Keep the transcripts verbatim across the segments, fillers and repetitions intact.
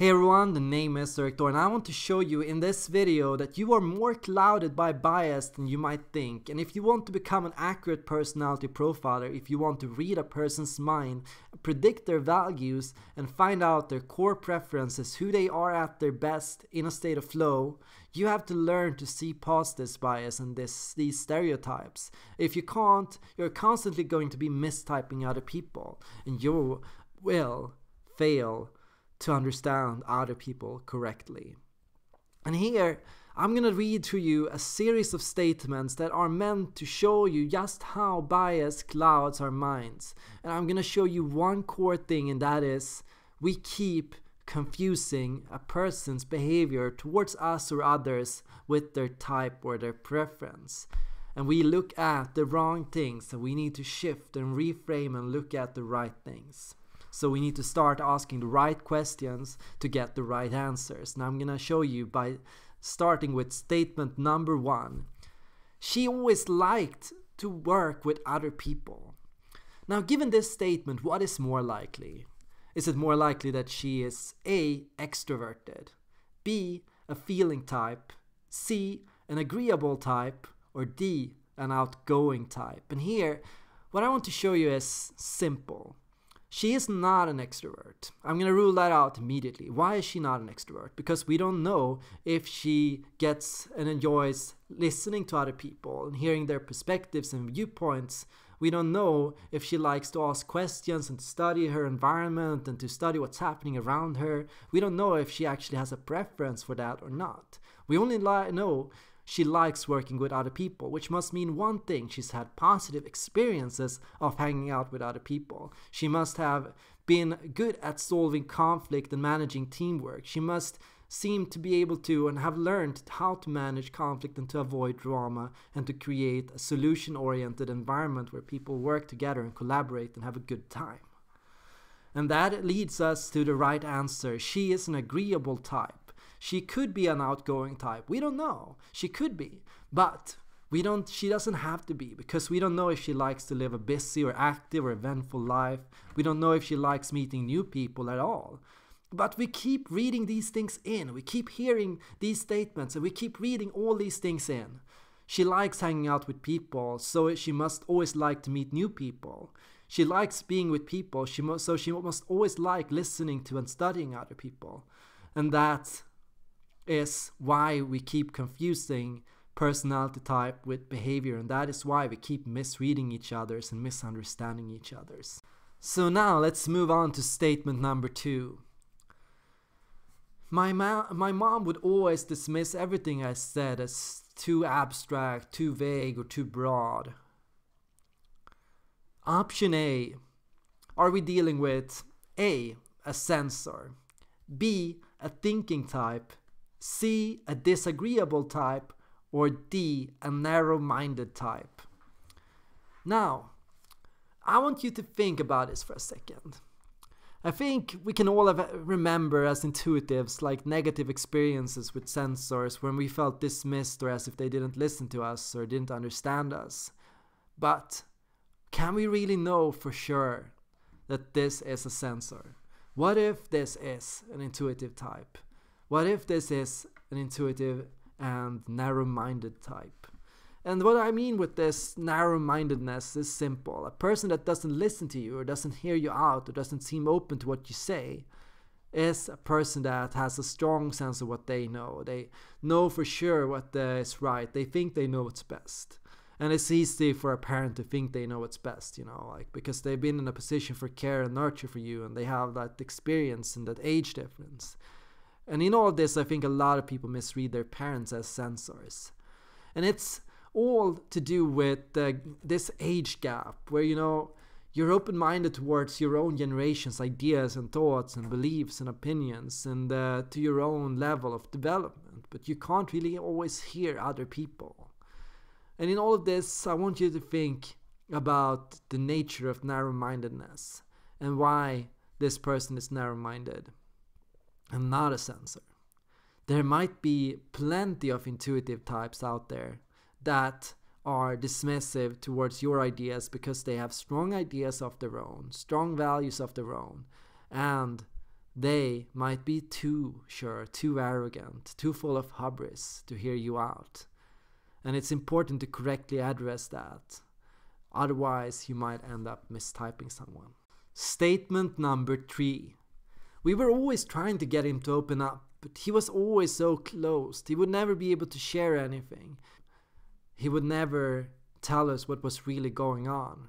Hey everyone, the name is Erik Thor and I want to show you in this video that you are more clouded by bias than you might think. And if you want to become an accurate personality profiler, if you want to read a person's mind, predict their values and find out their core preferences, who they are at their best in a state of flow, you have to learn to see past this bias and this, these stereotypes. If you can't, you're constantly going to be mistyping other people and you will fail to understand other people correctly. And here I'm gonna read to you a series of statements that are meant to show you just how bias clouds our minds. And I'm gonna show you one core thing, and that is we keep confusing a person's behavior towards us or others with their type or their preference. And we look at the wrong things, so we need to shift and reframe and look at the right things. So we need to start asking the right questions to get the right answers. Now I'm gonna show you by starting with statement number one. She always liked to work with other people. Now given this statement, what is more likely? Is it more likely that she is A, extroverted, B, a feeling type, C, an agreeable type, or D, an outgoing type? And here, what I want to show you is simple. She is not an extrovert. I'm gonna rule that out immediately. Why is she not an extrovert? Because we don't know if she gets and enjoys listening to other people and hearing their perspectives and viewpoints. We don't know if she likes to ask questions and to study her environment and to study what's happening around her. We don't know if she actually has a preference for that or not. We only li- know she likes working with other people, which must mean one thing: she's had positive experiences of hanging out with other people. She must have been good at solving conflict and managing teamwork. She must seem to be able to and have learned how to manage conflict and to avoid drama and to create a solution-oriented environment where people work together and collaborate and have a good time. And that leads us to the right answer. She is an agreeable type. She could be an outgoing type. We don't know. She could be, but we don't. She doesn't have to be, because we don't know if she likes to live a busy or active or eventful life. We don't know if she likes meeting new people at all. But we keep reading these things in. We keep hearing these statements and we keep reading all these things in. She likes hanging out with people, so she must always like to meet new people. She likes being with people, she must, so she must always like listening to and studying other people. And that's is why we keep confusing personality type with behavior, and that is why we keep misreading each other's and misunderstanding each other's. So now let's move on to statement number two. My, ma my mom would always dismiss everything I said as too abstract, too vague, or too broad. Option A. Are we dealing with A, a sensor, B, a thinking type, C, a disagreeable type, or D, a narrow-minded type? Now, I want you to think about this for a second. I think we can all have, remember as intuitives, like negative experiences with sensors when we felt dismissed or as if they didn't listen to us or didn't understand us. But can we really know for sure that this is a sensor? What if this is an intuitive type? What if this is an intuitive and narrow-minded type? And what I mean with this narrow-mindedness is simple. A person that doesn't listen to you or doesn't hear you out or doesn't seem open to what you say is a person that has a strong sense of what they know. They know for sure what is right. They think they know what's best. And it's easy for a parent to think they know what's best, you know, like because they've been in a position for care and nurture for you and they have that experience and that age difference. And in all of this, I think a lot of people misread their parents as censors. And it's all to do with uh, this age gap where, you know, you're open-minded towards your own generation's ideas and thoughts and beliefs and opinions and uh, to your own level of development. But you can't really always hear other people. And in all of this, I want you to think about the nature of narrow-mindedness and why this person is narrow-minded and not a sensor. There might be plenty of intuitive types out there that are dismissive towards your ideas because they have strong ideas of their own, strong values of their own, and They might be too sure, too arrogant, too full of hubris to hear you out. And it's important to correctly address that. Otherwise, you might end up mistyping someone. Statement number three. We were always trying to get him to open up, but he was always so closed. He would never be able to share anything. He would never tell us what was really going on.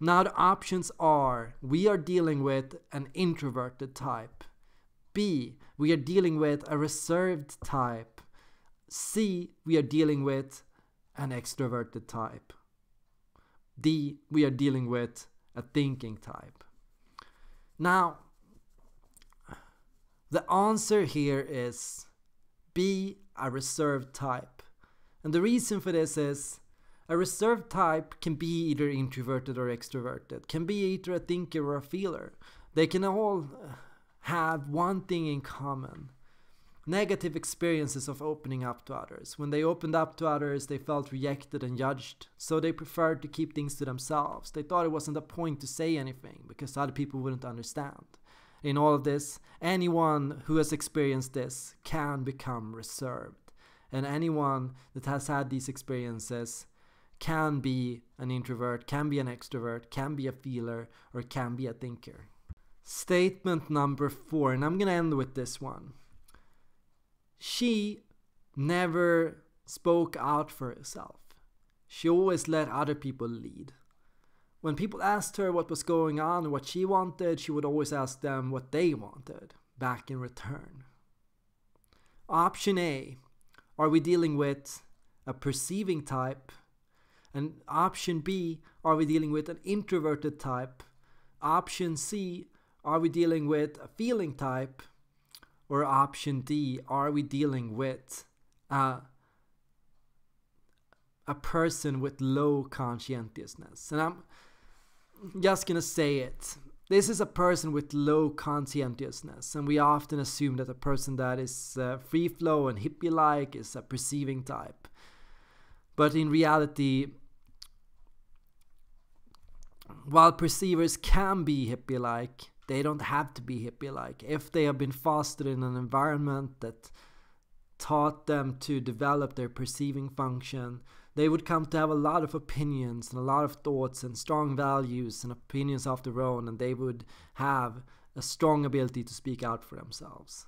Now the options are, we are dealing with an introverted type. B, we are dealing with a reserved type. C, we are dealing with an extroverted type. D, we are dealing with a thinking type. Now, the answer here is B, a reserved type. And the reason for this is, a reserved type can be either introverted or extroverted, can be either a thinker or a feeler. They can all have one thing in common. Negative experiences of opening up to others. When they opened up to others, they felt rejected and judged, so they preferred to keep things to themselves. They thought it wasn't a point to say anything, because other people wouldn't understand. In all of this, anyone who has experienced this can become reserved. And anyone that has had these experiences can be an introvert, can be an extrovert, can be a feeler, or can be a thinker. Statement number four, and I'm gonna end with this one. She never spoke out for herself. She always let other people lead. When people asked her what was going on or what she wanted, she would always ask them what they wanted back in return. Option A, are we dealing with a perceiving type? And option B, are we dealing with an introverted type? Option C, are we dealing with a feeling type? Or option D, are we dealing with a, a person with low conscientiousness? And I'm just gonna say it. This is a person with low conscientiousness, and we often assume that a person that is uh, free flow and hippie-like is a perceiving type. But in reality, while perceivers can be hippie-like, they don't have to be hippie-like. If they have been fostered in an environment that taught them to develop their perceiving function, they would come to have a lot of opinions and a lot of thoughts and strong values and opinions of their own, and they would have a strong ability to speak out for themselves.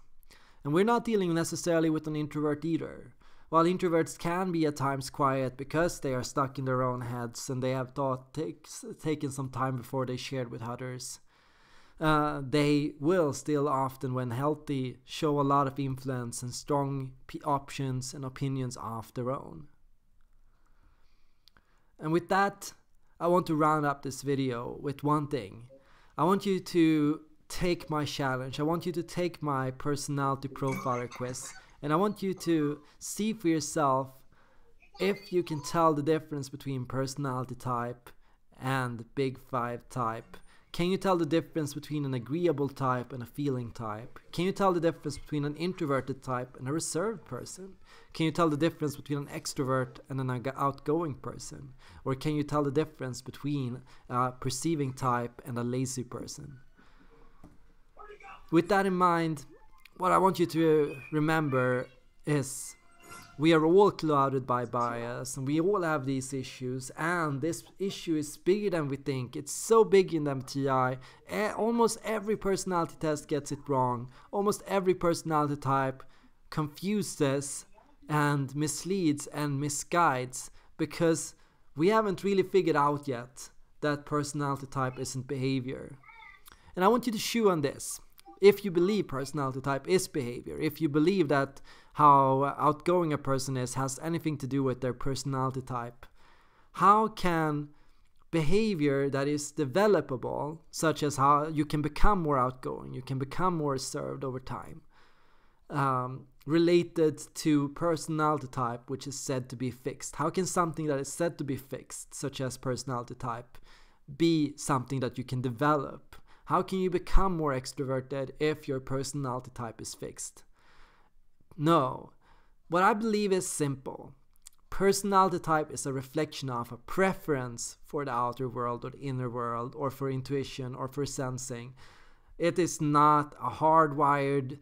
And we're not dealing necessarily with an introvert either. While introverts can be at times quiet because they are stuck in their own heads and they have thought takes, taken some time before they shared with others, uh, they will still often, when healthy, show a lot of influence and strong p options and opinions of their own. And with that, I want to round up this video with one thing. I want you to take my challenge. I want you to take my personality profiler quiz. And I want you to see for yourself if you can tell the difference between personality type and big five type. Can you tell the difference between an agreeable type and a feeling type? Can you tell the difference between an introverted type and a reserved person? Can you tell the difference between an extrovert and an outgoing person? Or can you tell the difference between a perceiving type and a lazy person? With that in mind, what I want you to remember is we are all clouded by bias and we all have these issues, and this issue is bigger than we think. It's so big in the M T I. Almost every personality test gets it wrong. Almost every personality type confuses and misleads and misguides because we haven't really figured out yet that personality type isn't behavior. And I want you to chew on this. If you believe personality type is behavior, if you believe that how outgoing a person is has anything to do with their personality type, how can behavior that is developable, such as how you can become more outgoing, you can become more reserved over time, um, related to personality type, which is said to be fixed? How can something that is said to be fixed, such as personality type, be something that you can develop? How can you become more extroverted if your personality type is fixed? No. What I believe is simple. Personality type is a reflection of a preference for the outer world or the inner world or for intuition or for sensing. It is not a hardwired,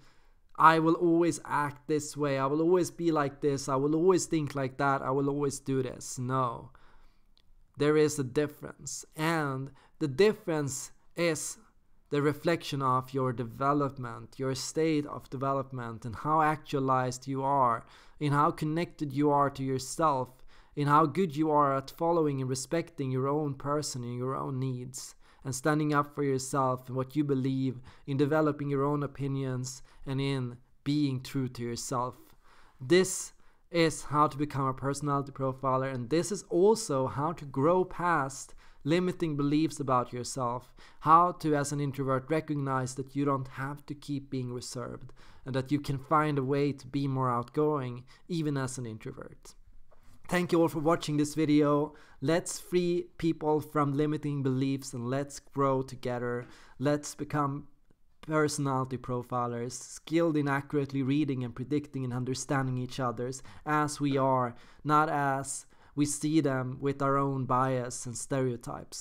I will always act this way, I will always be like this, I will always think like that, I will always do this. No. There is a difference. And the difference is the reflection of your development, your state of development, and how actualized you are, in how connected you are to yourself, in how good you are at following and respecting your own person and your own needs, and standing up for yourself and what you believe, in developing your own opinions, and in being true to yourself. This is how to become a personality profiler, and this is also how to grow past limiting beliefs about yourself, how to, as an introvert, recognize that you don't have to keep being reserved, and that you can find a way to be more outgoing, even as an introvert. Thank you all for watching this video. Let's free people from limiting beliefs, and let's grow together. Let's become personality profilers, skilled in accurately reading and predicting and understanding each other's as we are, not as we see them with our own bias and stereotypes.